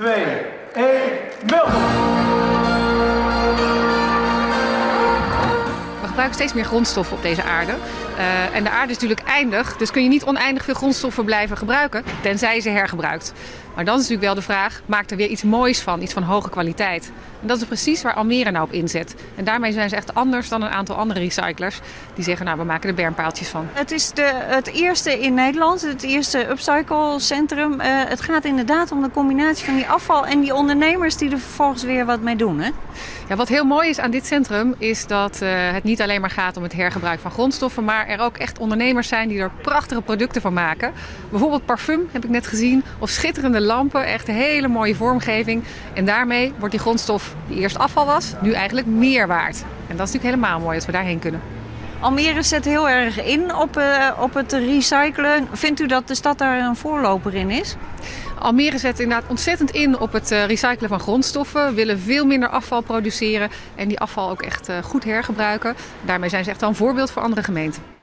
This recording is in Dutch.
3, 2, 1, 0! We gebruiken steeds meer grondstoffen op deze aarde. En de aarde is natuurlijk eindig, dus kun je niet oneindig veel grondstoffen blijven gebruiken, tenzij je ze hergebruikt. Maar dan is natuurlijk wel de vraag, maak er weer iets moois van, iets van hoge kwaliteit. En dat is precies waar Almere nou op inzet. En daarmee zijn ze echt anders dan een aantal andere recyclers die zeggen, nou, we maken er bermpaaltjes van. Het is het eerste in Nederland, het eerste Upcyclecentrum. Het gaat inderdaad om de combinatie van die afval en die ondernemers die er vervolgens weer wat mee doen, hè? Ja, wat heel mooi is aan dit centrum is dat het niet alleen maar gaat om het hergebruik van grondstoffen, maar er ook echt ondernemers zijn die er prachtige producten van maken. Bijvoorbeeld parfum, heb ik net gezien, of schitterende lampen, echt een hele mooie vormgeving. En daarmee wordt die grondstof die eerst afval was, nu eigenlijk meer waard. En dat is natuurlijk helemaal mooi dat we daarheen kunnen. Almere zet heel erg in op het recyclen. Vindt u dat de stad daar een voorloper in is? Almere zet inderdaad ontzettend in op het recyclen van grondstoffen. We willen veel minder afval produceren en die afval ook echt goed hergebruiken. Daarmee zijn ze echt wel een voorbeeld voor andere gemeenten.